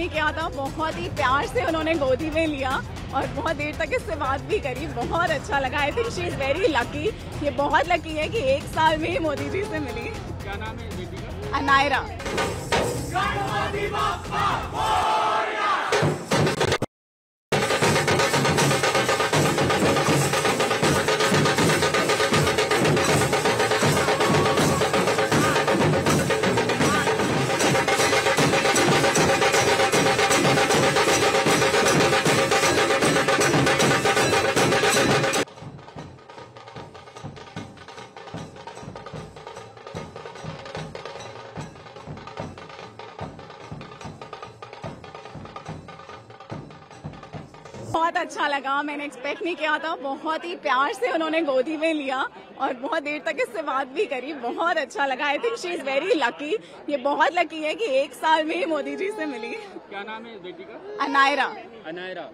नहीं किया था, बहुत ही प्यार से उन्होंने गोदी में लिया और बहुत देर तक इससे बात भी करी। बहुत अच्छा लगा। I think she is very lucky. ये बहुत लकी है कि एक साल में ही मोदी जी से मिली। क्या नाम है बेटी का? अनायरा। बहुत अच्छा लगा, मैंने एक्सपेक्ट नहीं किया था। बहुत ही प्यार से उन्होंने गोदी में लिया और बहुत देर तक इससे बात भी करी। बहुत अच्छा लगा। I think she is very lucky. ये बहुत लकी है कि एक साल में ही मोदी जी से मिली। क्या नाम है बेटी का? Anaira. Anaira,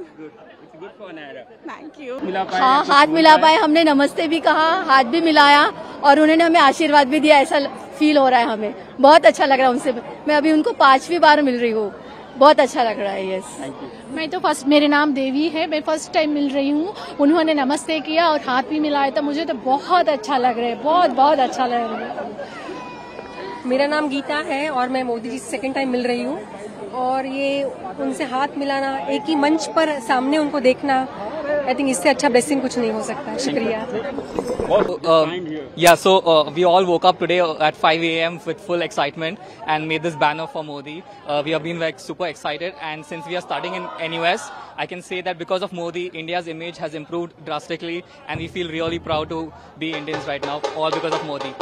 good for Anaira. Thank you. हाँ, हाथ मिला पाए, हमने नमस्ते भी कहा, हाथ भी मिलाया और उन्होंने हमें आशीर्वाद भी दिया। ऐसा फील हो रहा है हमें, बहुत अच्छा लग रहा है उनसे। मैं अभी उनको 5वीं बार मिल रही हूँ, बहुत अच्छा लग रहा है। Yes, thank you. मैं तो फर्स्ट, मेरे नाम देवी है, मैं फर्स्ट टाइम मिल रही हूँ। उन्होंने नमस्ते किया और हाथ भी मिलाया, तो मुझे तो बहुत अच्छा लग रहा है, बहुत बहुत अच्छा लग रहा है। मेरा नाम गीता है और मैं मोदी जी से सेकेंड टाइम मिल रही हूँ और ये उनसे हाथ मिलाना, एक ही मंच पर सामने उनको देखना, आई थिंक इससे अच्छा ब्लेसिंग कुछ नहीं हो सकता। शुक्रिया। So we all woke up today at 5 AM with full excitement and made this banner for Modi. We have been like super excited, and since we are studying in NUS, I can say that because of Modi, India's image has improved drastically, and we feel really proud to be Indians right now, all because of Modi.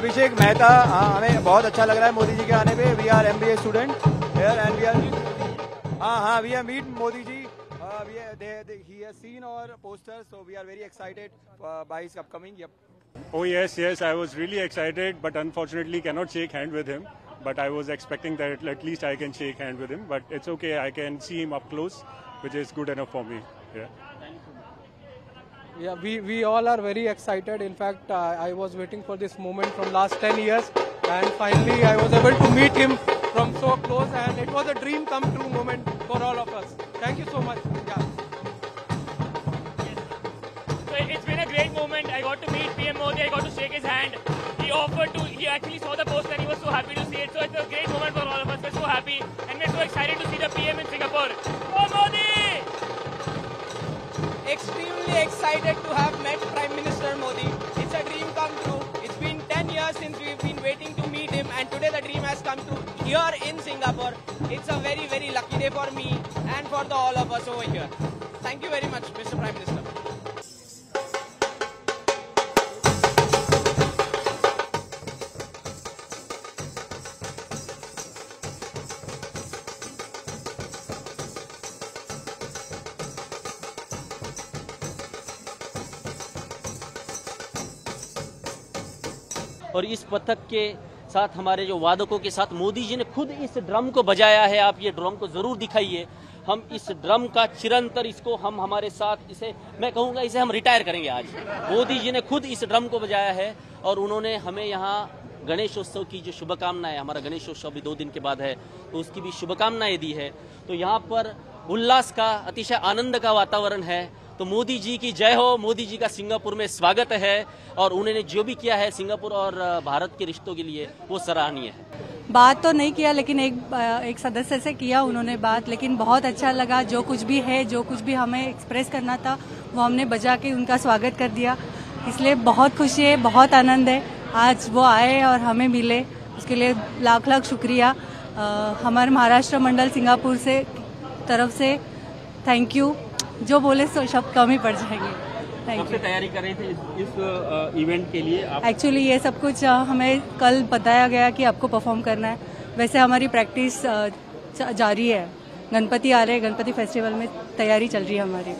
Abhishek Mehta, हाँ, हमें बहुत अच्छा लग रहा है मोदी जी के आने पे। We are MBA student here and we are meet Modi ji. He has seen our posters, so we are very excited by his upcoming. Yep. Oh yes, I was really excited, but unfortunately cannot shake hand with him. But I was expecting that at least I can shake hand with him. But it's okay, I can see him up close, which is good enough for me. Yeah. Yeah, we all are very excited. In fact, I was waiting for this moment from last 10 years, and finally I was able to meet him from so close, and it was a dream come true moment for all of us. Thank you so much. Yeah. So it's been a great moment. I got to meet PM Modi. I got to shake his hand. He actually saw the poster and he was so happy to see it. So it's a great moment for all of us. We're so happy and we're so excited to see the PM in Singapore. Oh Modi! Extremely excited to have met Prime Minister Modi. It's a dream come true. It's been 10 years since we've been waiting to meet him, and today the dream has come true here in Singapore. It's a very, very lucky day for me and for the all of us over here. Thank you very much, Mr. Prime Minister. और इस पथक के साथ हमारे जो वादकों के साथ मोदी जी ने खुद इस ड्रम को बजाया है। आप ये ड्रम को ज़रूर दिखाइए। हम इस ड्रम का चिरंतर, इसको हम हमारे साथ, इसे मैं कहूँगा, इसे हम रिटायर करेंगे। आज मोदी जी ने खुद इस ड्रम को बजाया है और उन्होंने हमें यहाँ गणेशोत्सव की जो शुभकामनाएं, हमारा गणेशोत्सव भी 2 दिन के बाद है, तो उसकी भी शुभकामनाएं दी है। तो यहाँ पर उल्लास का, अतिशय आनंद का वातावरण है। तो मोदी जी की जय हो। मोदी जी का सिंगापुर में स्वागत है और उन्होंने जो भी किया है सिंगापुर और भारत के रिश्तों के लिए, वो सराहनीय है। बात तो नहीं किया, लेकिन एक सदस्य से किया उन्होंने बात, लेकिन बहुत अच्छा लगा। जो कुछ भी है, जो कुछ भी हमें एक्सप्रेस करना था, वो हमने बजा के उनका स्वागत कर दिया। इसलिए बहुत खुशी है, बहुत आनंद है। आज वो आए और हमें मिले, उसके लिए लाख लाख शुक्रिया। हमारे महाराष्ट्र मंडल सिंगापुर से तरफ से थैंक यू। जो बोले सो शब्द कम ही पड़ जाएंगे। Thank you. तैयारी कर रहे थे इस इवेंट के लिए? एक्चुअली ये सब कुछ हमें कल बताया गया कि आपको परफॉर्म करना है। वैसे हमारी प्रैक्टिस जारी है। गणपति आ रहे हैं, गणपति फेस्टिवल में तैयारी चल रही है हमारी।